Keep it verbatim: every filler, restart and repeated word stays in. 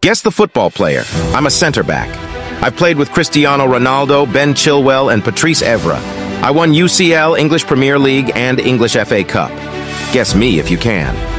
Guess the football player. I'm a center back. I've played with Cristiano Ronaldo, Ben Chilwell, and Patrice Evra. I won U C L, English Premier League, and English F A Cup. Guess me if you can.